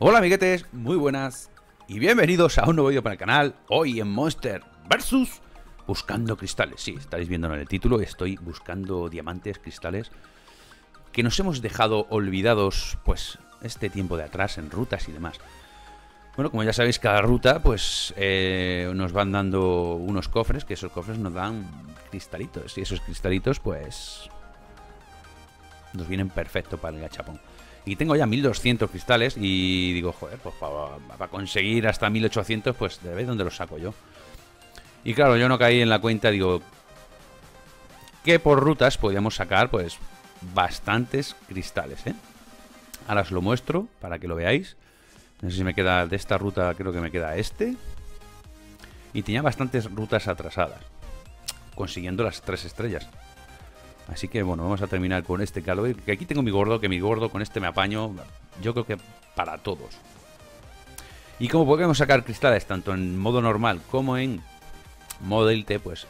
Hola amiguetes, muy buenas y bienvenidos a un nuevo vídeo para el canal. Hoy en Monster vs. Buscando Cristales. Sí, estaréis viendo en el título, estoy buscando diamantes, cristales que nos hemos dejado olvidados pues este tiempo de atrás en rutas y demás. Bueno, como ya sabéis, cada ruta pues nos van dando unos cofres, que esos cofres nos dan cristalitos, y esos cristalitos pues nos vienen perfecto para el gachapón. Y tengo ya 1200 cristales y digo, joder, pues para conseguir hasta 1800 pues de vez donde los saco yo. Y claro, yo no caí en la cuenta, digo, que por rutas podíamos sacar pues bastantes cristales, ¿eh? Ahora os lo muestro para que lo veáis. No sé si me queda de esta ruta, creo que me queda este. Y tenía bastantes rutas atrasadas, consiguiendo las 3 estrellas. Así que bueno, vamos a terminar con este Kyogre, que aquí tengo mi gordo, que mi gordo con este me apaño, yo creo que para todos. Y como podemos sacar cristales tanto en modo normal como en modo Elite, pues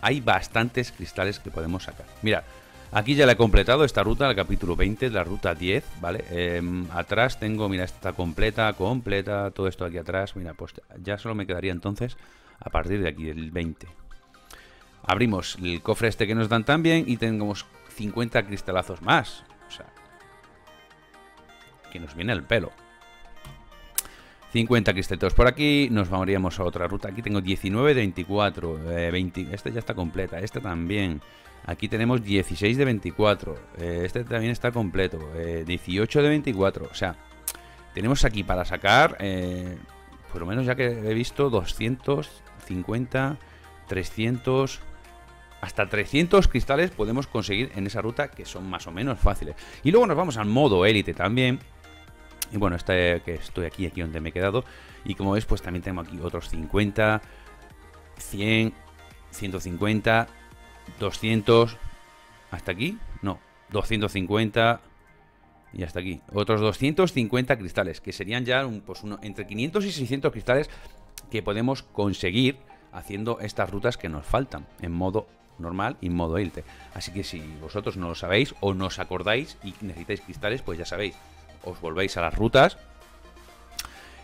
hay bastantes cristales que podemos sacar. Mirad, aquí ya la he completado esta ruta, el capítulo 20, la ruta 10, ¿vale? Atrás tengo, mira, esta completa, todo esto aquí atrás. Mira, pues ya solo me quedaría entonces a partir de aquí, el 20. Abrimos el cofre este que nos dan también y tenemos 50 cristalazos más. O sea, que nos viene el pelo. 50 cristalitos por aquí, nos vamos a otra ruta. Aquí tengo 19 de 24, 20, esta ya está completa, esta también. Aquí tenemos 16 de 24, este también está completo, 18 de 24, o sea, tenemos aquí para sacar, por lo menos ya que he visto, 250, 300, hasta 300 cristales podemos conseguir en esa ruta, que son más o menos fáciles. Y luego nos vamos al modo élite también, y bueno, este que estoy aquí donde me he quedado, y como veis, pues también tengo aquí otros 50, 100, 150... 200, hasta aquí, no, 250 y hasta aquí, otros 250 cristales, que serían ya pues entre 500 y 600 cristales que podemos conseguir haciendo estas rutas que nos faltan en modo normal y modo élite. Así que si vosotros no lo sabéis o no os acordáis y necesitáis cristales, pues ya sabéis, os volvéis a las rutas.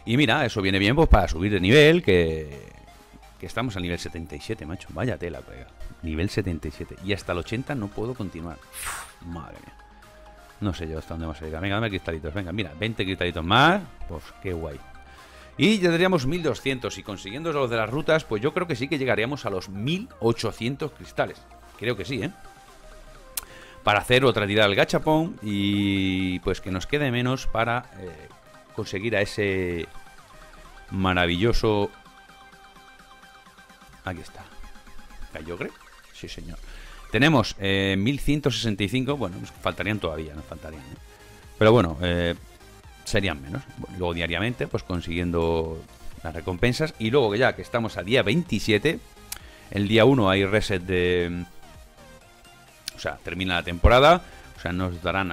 Y mira, eso viene bien pues para subir de nivel, que estamos al nivel 77, macho. Vaya tela, colega. Nivel 77. Y hasta el 80 no puedo continuar. Uf, madre mía. No sé yo hasta dónde vamos a llegar. Venga, dame cristalitos. Venga, mira, 20 cristalitos más. Pues qué guay. Y ya tendríamos 1200. Y consiguiendo los de las rutas, pues yo creo que sí que llegaríamos a los 1800 cristales. Creo que sí, ¿eh? Para hacer otra tirada al gachapón. Y pues que nos quede menos para conseguir a ese maravilloso... Aquí está. ¿Kyogre? Sí, señor. Tenemos 1165. Bueno, nos faltarían todavía, nos faltarían, ¿eh? Pero bueno, serían menos. Luego diariamente, pues consiguiendo las recompensas. Y luego que ya que estamos a día 27, el día 1 hay reset de... O sea, termina la temporada. O sea, nos darán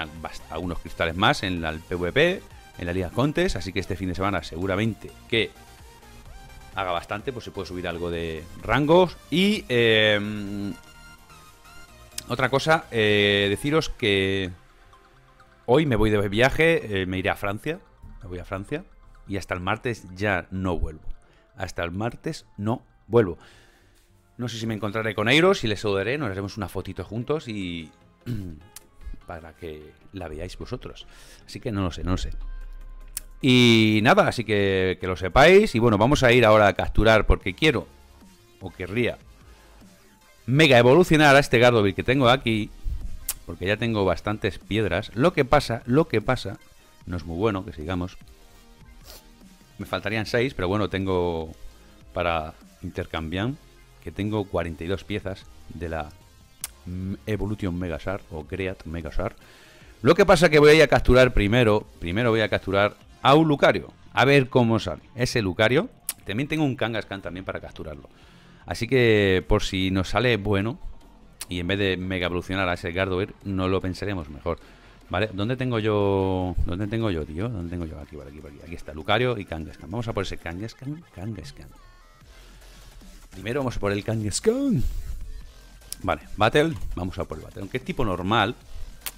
algunos cristales más en el PvP, en la Liga Contest. Así que este fin de semana seguramente que... haga bastante, pues se puede subir algo de rangos. Y otra cosa, deciros que hoy me voy de viaje, me iré a Francia, me voy a Francia, y hasta el martes ya no vuelvo. Hasta el martes no vuelvo. No sé si me encontraré con Eiros y les saludaré, nos haremos una fotito juntos y para que la veáis vosotros. Así que no lo sé, no lo sé. Y nada, así que lo sepáis. Y bueno, vamos a ir ahora a capturar, porque quiero, o querría, mega evolucionar a este Gardevoir que tengo aquí, porque ya tengo bastantes piedras. Lo que pasa, no es muy bueno que sigamos. Me faltarían 6, pero bueno, tengo para intercambiar, que tengo 42 piezas de la Evolution Megashard o Great Megashard. Lo que pasa que voy a ir a capturar primero voy a capturar a un Lucario, a ver cómo sale ese Lucario. También tengo un Kangaskhan también para capturarlo. Así que por si nos sale bueno, y en vez de mega evolucionar a ese Gardevoir, no lo pensaremos mejor, ¿vale? ¿Dónde tengo yo? Aquí, vale, aquí está Lucario y Kangaskhan. Vamos a por ese Kangaskhan. Primero vamos a por el Kangaskhan. Vale, Battle. Vamos a por el Battle. Aunque es tipo normal.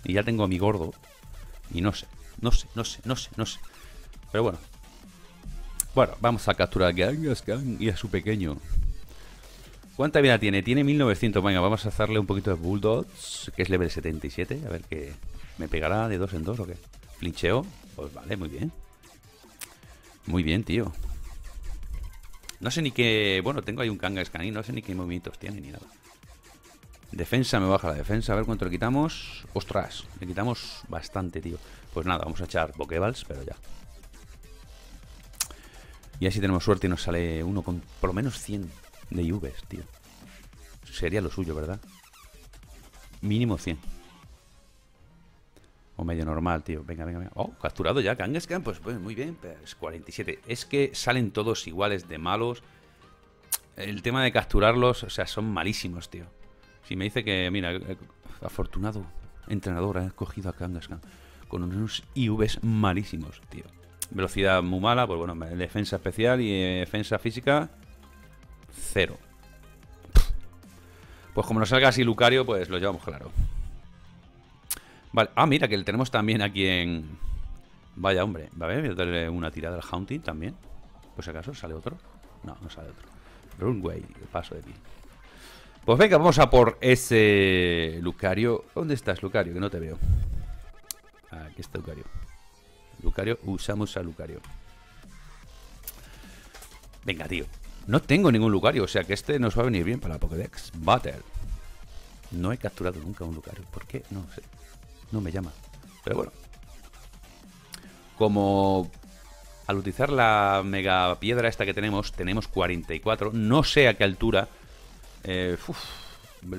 Y ya tengo a mi gordo. Y no sé. Pero bueno. Bueno, vamos a capturar a Kangaskhan y a su pequeño. ¿Cuánta vida tiene? Tiene 1900. Venga, vamos a hacerle un poquito de Bulldogs, que es level 77. A ver qué... ¿Me pegará de 2 en 2 o qué? ¿Flincheo? Pues vale, muy bien. Muy bien, tío. No sé ni qué... Bueno, tengo ahí un Kangaskhan y no sé ni qué movimientos tiene ni nada. Defensa, me baja la defensa. A ver cuánto le quitamos. ¡Ostras! Le quitamos bastante, tío. Pues nada, vamos a echar Pokéballs, pero ya. Y así tenemos suerte y nos sale uno con por lo menos 100 de IVs, tío. Sería lo suyo, ¿verdad? Mínimo 100. O medio normal, tío. Venga, venga, venga. Oh, capturado ya Kangaskhan. Pues muy bien. Pues 47. Es que salen todos iguales de malos. El tema de capturarlos, o sea, son malísimos, tío. Si me dice que, mira, afortunado entrenador, ha cogido a Kangaskhan con unos IVs malísimos, tío. Velocidad muy mala, pues bueno, defensa especial y defensa física, 0. Pues como nos salga así Lucario, pues lo llevamos claro. Vale, ah, mira, que le tenemos también aquí en... Vaya, hombre, va a ver, voy a darle una tirada al Haunting también. Pues si acaso, ¿sale otro? No, no sale otro. Runway, paso de ti. Pues venga, vamos a por ese Lucario. ¿Dónde estás, Lucario? Que no te veo. Aquí está Lucario. Lucario, usamos a Lucario. Venga, tío. No tengo ningún Lucario, o sea que este nos va a venir bien para la Pokédex Battle. No he capturado nunca un Lucario. ¿Por qué? No sé. No me llama. Pero bueno. Como al utilizar la mega piedra esta que tenemos, tenemos 44. No sé a qué altura. Le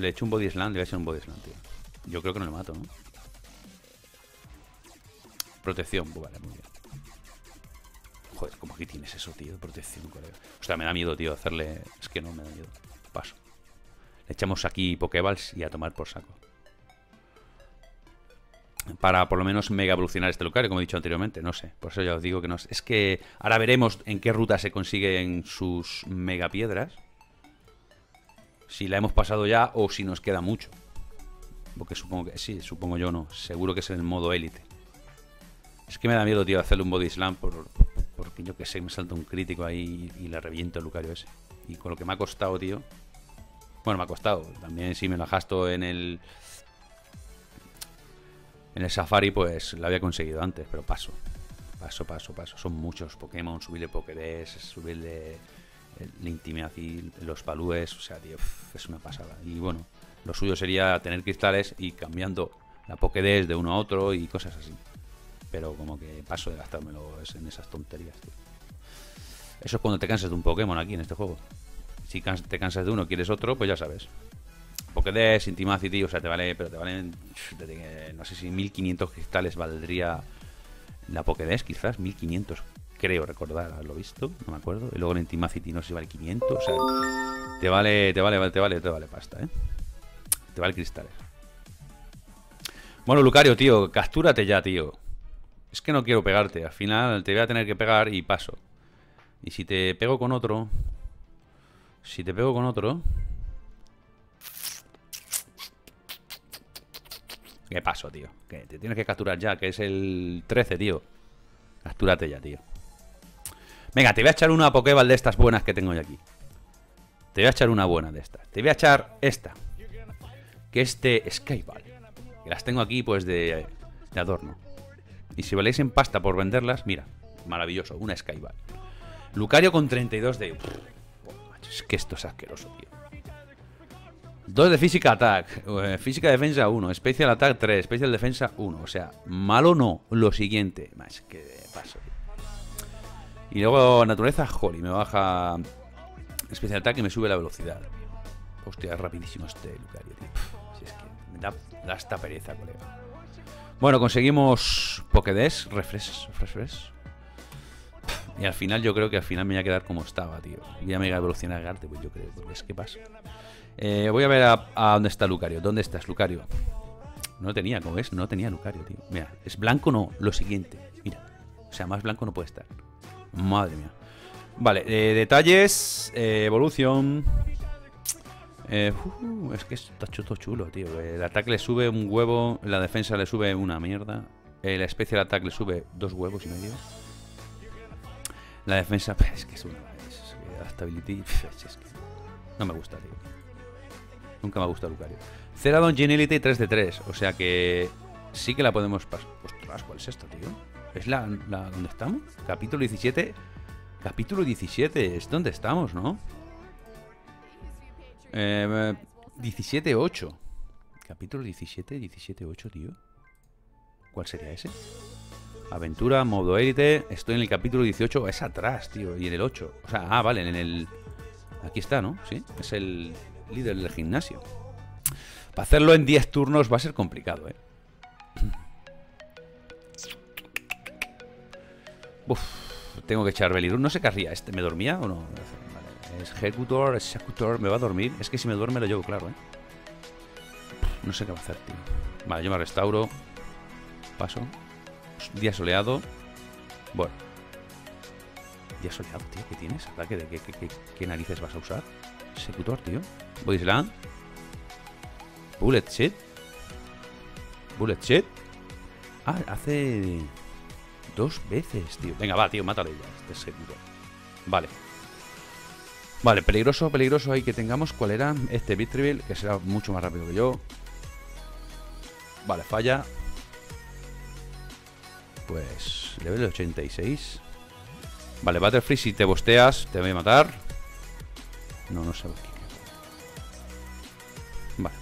he hecho un Body Slam, le voy a echar un Body Slam, tío. Yo creo que no le mato, ¿no? Protección, pues vale, muy bien. Joder, ¿cómo que tienes eso, tío? Protección, colega. O sea, me da miedo, tío, hacerle... Es que no, me da miedo. Paso. Le echamos aquí Pokéballs y a tomar por saco. Para por lo menos mega evolucionar este Lucario, como he dicho anteriormente. No sé, por eso ya os digo que no sé. Es que ahora veremos en qué ruta se consiguen sus mega piedras. Si la hemos pasado ya o si nos queda mucho. Porque supongo que... Sí, supongo yo no. Seguro que es en el modo élite. Es que me da miedo, tío, hacerle un Body Slam porque yo que sé, me salta un crítico ahí y le reviento el Lucario ese. Y con lo que me ha costado, tío. Bueno, me ha costado. También si me la gasto en el... En el Safari, pues la había conseguido antes, pero paso. Paso. Son muchos Pokémon. Subirle Pokédex, subirle la intimidad y los valúes. O sea, tío, es una pasada. Y bueno, lo suyo sería tener cristales y cambiando la Pokédex de uno a otro y cosas así. Pero como que paso de gastármelo en esas tonterías, tío. Eso es cuando te cansas de un Pokémon aquí en este juego. Si te cansas de uno, quieres otro, pues ya sabes. Pokédex, Intimacity, o sea, te vale... Pero te valen... No sé si 1500 cristales valdría la Pokédex, quizás. 1500, creo recordar haberlo visto. No me acuerdo. Y luego en Intimacity no sé si vale 500. O sea, te vale pasta, ¿eh? Te vale cristales. Bueno, Lucario, tío, captúrate ya, tío. Es que no quiero pegarte, al final te voy a tener que pegar y paso. Y si te pego con otro... ¿Qué paso, tío? Que te tienes que capturar ya, que es el 13, tío. Captúrate ya, tío. Venga, te voy a echar una Pokéball de estas buenas que tengo yo aquí. Te voy a echar una buena de estas. Te voy a echar esta. Que es de Skyball. Que las tengo aquí, pues, de adorno. Y si valéis en pasta por venderlas, mira, maravilloso, una Skyball. Lucario con 32 de... Es que esto es asqueroso, tío. 2 de física attack, física defensa 1, special attack 3, special defensa 1. O sea, malo no, lo siguiente. Más que paso, tío. Y luego naturaleza, jolly, me baja special attack y me sube la velocidad. Hostia, es rapidísimo este Lucario, tío. Si es que me da hasta pereza, colega. Bueno, conseguimos Pokédex, refresh. Y al final yo creo que al final me voy a quedar como estaba, tío. Voy a mega evolucionar Garte, pues yo creo. Es que pasa. Voy a ver a dónde está Lucario. ¿Dónde estás, Lucario? No lo tenía, como ves, no tenía Lucario, tío. Mira, es blanco no, lo siguiente. Mira, o sea, más blanco no puede estar. Madre mía. Vale, detalles, evolución. Es que está todo chulo, tío. El ataque le sube un huevo, la defensa le sube una mierda. El especial ataque le sube 2 huevos y medio. La defensa, es que es una... Adaptability, es que no me gusta, tío. Nunca me ha gustado Lucario. Ceradon Geniality 3 de 3, o sea que sí que la podemos pasar. Ostras, ¿cuál es esto, tío? ¿Es la donde estamos? Capítulo 17. Capítulo 17, es donde estamos, ¿no? 17-8. Capítulo 17, 17-8, tío. ¿Cuál sería ese? Aventura, modo élite. Estoy en el capítulo 18. Es atrás, tío. Y en el 8. O sea, vale, en el... Aquí está, ¿no? Sí. Es el líder del gimnasio. Para hacerlo en 10 turnos va a ser complicado, ¿eh? Uf. Tengo que echar Belirun. No sé qué haría. ¿Me dormía o no? Vale. Executor. ¿Me va a dormir? Es que si me duerme lo llevo claro, ¿eh? No sé qué va a hacer, tío. Vale, yo me restauro. Paso. Día soleado. Bueno. Día soleado, tío. ¿Qué tienes? ¿Ataque de qué narices vas a usar? Executor, tío. Body Slam. Bullet Shit. Bullet Shit. Ah, hace... 2 veces, tío. Venga, va, tío, mátale ya. Este Executor. Vale. Vale, peligroso, peligroso ahí que tengamos. ¿Cuál era? Este Bitribil, que será mucho más rápido que yo. Vale, falla. Pues... Level 86. Vale, Battlefree, si te bosteas te voy a matar. No, no sé. Vale.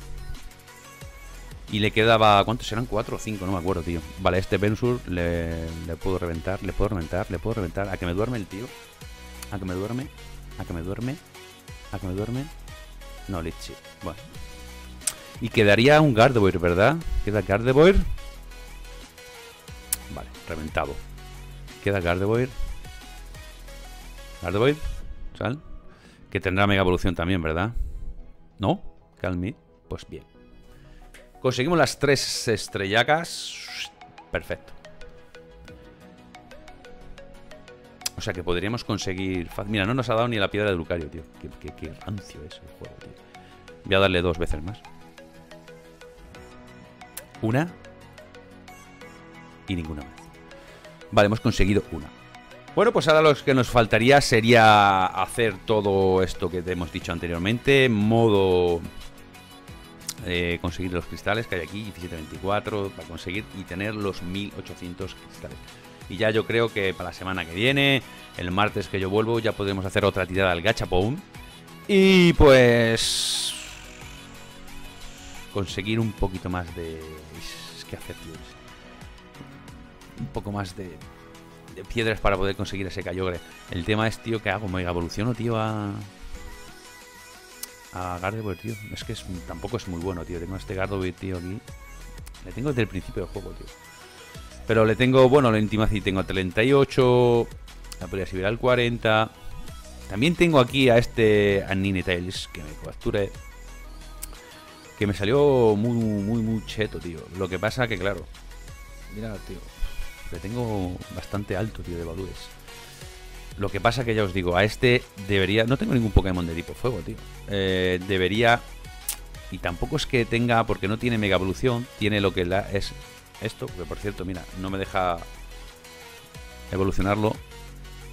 Y le quedaba... ¿Cuántos eran? 4 o 5, no me acuerdo, tío. Vale, este Bensur le puedo reventar. Le puedo reventar, le puedo reventar. A que me duerme el tío. A que me duerme. A que me duerme. A que me duerme. No, leche. Bueno. Y quedaría un Gardevoir, ¿verdad? Queda Gardevoir. Vale, reventado. Queda Gardevoir. Gardevoir, sal. Que tendrá mega evolución también, ¿verdad? ¿No? Calmi. Pues bien. Conseguimos las 3 estrellacas. Perfecto. O sea que podríamos conseguir... Mira, no nos ha dado ni la piedra de Lucario, tío. Qué rancio es el juego, tío. Voy a darle 2 veces más. Una... Y ninguna más. Vale, hemos conseguido una. Bueno, pues ahora lo que nos faltaría sería hacer todo esto que te hemos dicho anteriormente. Modo conseguir los cristales que hay aquí, 1724, para conseguir y tener los 1800 cristales. Y ya yo creo que para la semana que viene, el martes que yo vuelvo, ya podremos hacer otra tirada al gachapón. Y pues... Conseguir un poquito más de... Es que hacer, tío. Un poco más de piedras para poder conseguir ese Kyogre. El tema es, tío, ¿qué hago? ¿Me evoluciono, tío, a Gardevoir, tío? Es que tampoco es muy bueno, tío. Tengo este Gardevoir, tío, aquí. Le tengo desde el principio del juego, tío. Pero le tengo, bueno, la Intimacy tengo 38. La podría subir al 40. También tengo aquí a este Ninetales, que me capture. Que me salió muy, muy, muy cheto, tío. Lo que pasa que, claro... Mira, tío, le tengo bastante alto, tío, de valores. Lo que pasa que ya os digo, a este debería... No tengo ningún Pokémon de tipo fuego, tío. Debería... Y tampoco es que tenga... Porque no tiene mega evolución. Tiene lo que es esto. Que por cierto, mira, no me deja evolucionarlo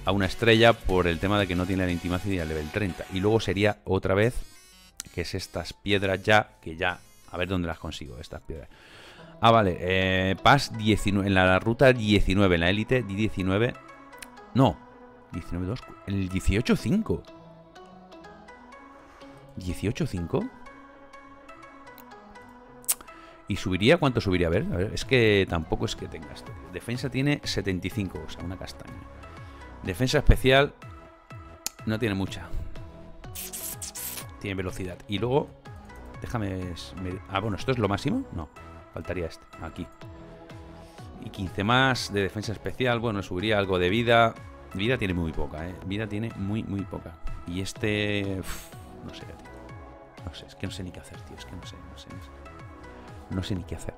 a una estrella por el tema de que no tiene la Intimacy ni al level 30. Y luego sería otra vez, que es estas piedras ya, que ya... A ver dónde las consigo, estas piedras. Ah, vale, Pass 19, en la ruta 19, en la élite 19, no, 19-2, el 18-5. 18-5. ¿Y subiría? ¿Cuánto subiría? A ver, es que tampoco es que tenga esto. Defensa tiene 75, o sea, una castaña. Defensa especial no tiene mucha. Tiene velocidad. Y luego, déjame... Ah, bueno, ¿esto es lo máximo? No. Faltaría este, aquí. Y 15 más de defensa especial. Bueno, subiría algo de vida. Vida tiene muy poca, ¿eh? Vida tiene muy, muy poca. Y este... Uf, no sé, tío. No sé, es que no sé ni qué hacer, tío. Es que no sé. No sé ni qué hacer.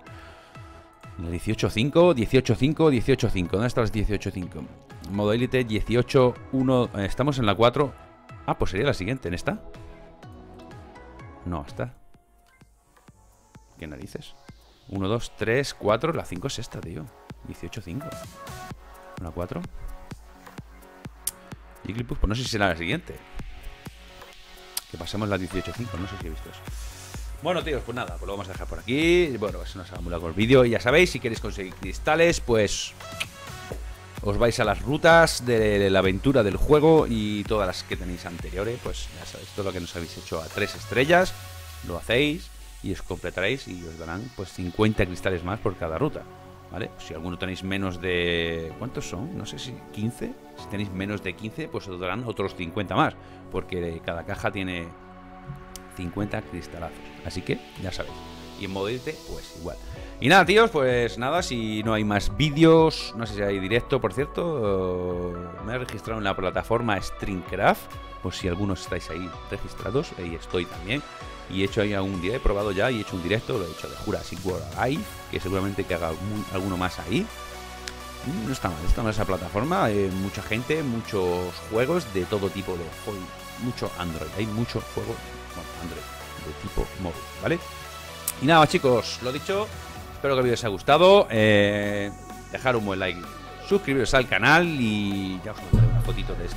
18-5, 18-5, 18-5. ¿Dónde están las 18-5? Modo élite 18, 1. Estamos en la 4. Ah, pues sería la siguiente. ¿En esta? No, esta. ¿Qué narices? 1, 2, 3, 4. La 5 es esta, tío. 18, 5. Una 4. Y Clipus, pues no sé si será la siguiente. Que pasemos la 18.5, no sé si he visto eso. Bueno, tíos, pues nada, pues lo vamos a dejar por aquí. Bueno, eso nos ha molado el vídeo. Y ya sabéis, si queréis conseguir cristales, pues os vais a las rutas de la aventura del juego y todas las que tenéis anteriores. Pues ya sabéis, todo lo que nos habéis hecho a 3 estrellas, lo hacéis y os completaréis y os darán pues 50 cristales más por cada ruta. ¿Vale? Si alguno tenéis menos de... ¿Cuántos son? No sé si 15. Si tenéis menos de 15, pues os darán otros 50 más, porque cada caja tiene 50 cristalazos. Así que, ya sabéis. Y en modo irte, pues igual. Y nada, tíos, pues nada, si no hay más vídeos, no sé si hay directo, por cierto, me he registrado en la plataforma StreamCraft, pues si algunos estáis ahí registrados, ahí estoy también. Y he hecho ahí algún día, he probado ya y he hecho un directo, lo he hecho de Jurassic World Live, que seguramente que haga alguno más ahí. No está mal esa plataforma, mucha gente, muchos juegos de todo tipo de juego, mucho Android, hay mucho juego bueno, Android de tipo móvil, ¿vale? Y nada, chicos, lo dicho, espero que el vídeo os haya gustado, dejar un buen like, suscribiros al canal y ya os pondré una fotito desde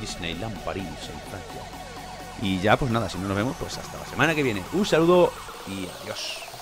Disneyland Paris en Francia. Y ya, pues nada, si no nos vemos, pues hasta la semana que viene. Un saludo y adiós.